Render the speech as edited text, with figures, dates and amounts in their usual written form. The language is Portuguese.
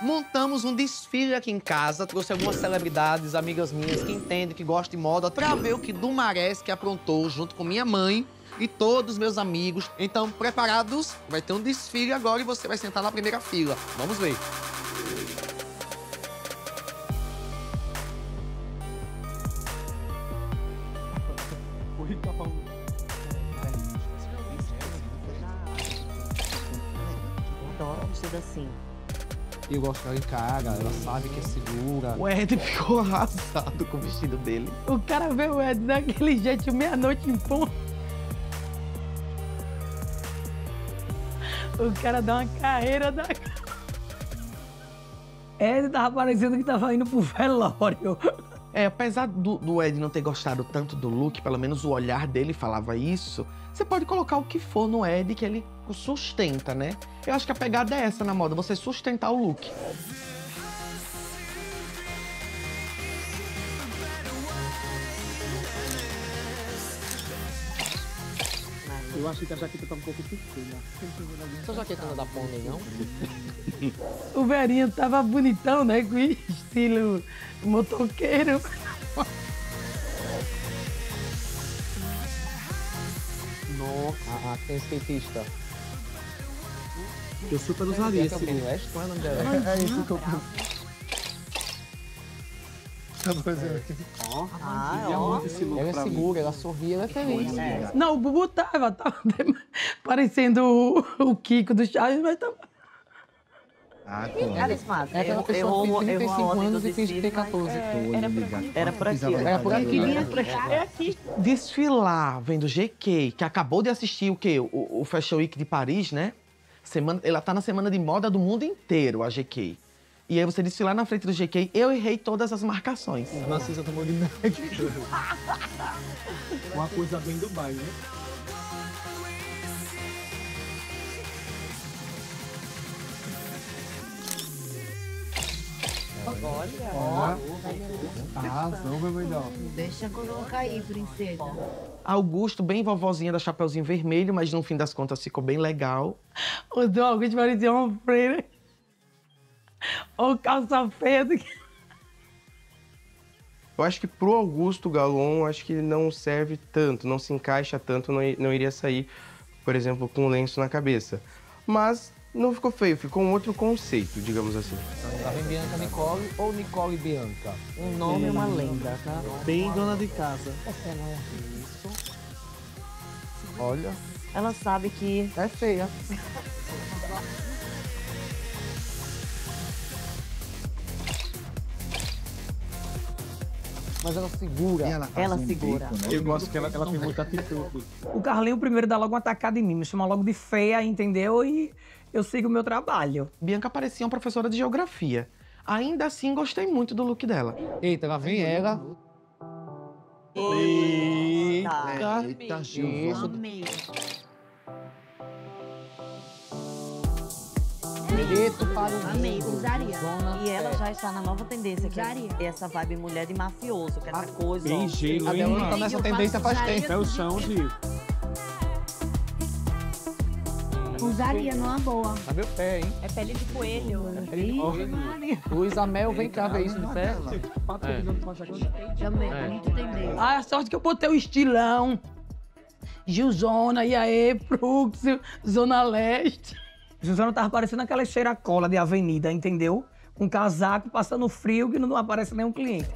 Montamos um desfile aqui em casa, trouxe algumas celebridades, amigas minhas que entendem, que gostam de moda, pra ver o que Dumarés que aprontou junto com minha mãe e todos os meus amigos. Então, preparados? Vai ter um desfile agora e você vai sentar na primeira fila. Vamos ver. Assim. Eu gosto dela em cara, ela sabe que é segura. O Ed ficou arrasado com o vestido dele. O cara vê o Ed daquele jeito, meia-noite em ponto. O cara dá uma carreira da... Ed tava parecendo que tava indo pro velório. É, apesar do Ed não ter gostado tanto do look, pelo menos o olhar dele falava isso, você pode colocar o que for no Ed que ele sustenta, né? Eu acho que a pegada é essa na moda, você sustentar o look. Eu acho que a jaqueta tá um pouco pequena. Essa jaqueta não dá pônei, não? O velhinho tava bonitão, né? Com estilo motoqueiro. Nossa. Ah, tem skatista. Eu super usaria esse. É isso que eu ela é segura, ela sorria, ela é feliz. Não, o Bubu tava parecendo o Kiko do Chaves, mas tava... Ah, claro. Eu amo 35 anos e fiz 14. Era por aqui. Era por aqui. É aqui. Desfilar, vendo o GKay, que acabou de assistir o quê? O Fashion Week de Paris, né? Ela tá na semana de moda do mundo inteiro, a GKay. E aí você desfilar na frente do GKay, eu errei todas as marcações. A Narcisa tomou de nerd. Uma coisa bem Dubai, né? Olha! Arrasou, meu melhor. Deixa colocar aí, princesa. Augusto, bem vovozinha da Chapeuzinho Vermelho, mas no fim das contas ficou bem legal. O do Augusto parecia uma freira. Ou calça feia do que... Eu acho que pro Augusto Galon, acho que não serve tanto, não se encaixa tanto, não iria sair, por exemplo, com um lenço na cabeça. Mas não ficou feio, ficou um outro conceito, digamos assim. Tava em Bianca Nicole ou Nicole Bianca? Um nome é uma lenda, tá? Bem dona de casa. Isso. Olha. Ela sabe que é feia. Mas ela segura, ela segura. Bico, né? Eu gosto que ela tem muita atitude. O Carlinho primeiro dá logo uma atacada em mim, me chama logo de feia, entendeu? E eu sigo o meu trabalho. Bianca parecia uma professora de geografia. Ainda assim, gostei muito do look dela. Eita, lá vem ela. Eita, amei. Preto para o amigo, usaria. E ela já está na nova tendência, que é essa vibe mulher de mafioso, que é essa coisa... Tem gelo, hein? Ela tá nessa tendência faz tempo. É o chão de... Usaria numa boa. Tá meu pé, hein? É pele de coelho. É pele de coelho. Luiz Amel, vem cá ver isso no pé. Também, tá muito tendência. Ah, a sorte que eu botei o estilão. Gilzona, e aí, Prux, Zona Leste. Gilzona tava parecendo aquela cheira-cola de avenida, entendeu? Com casaco, passando frio, que não aparece nenhum cliente.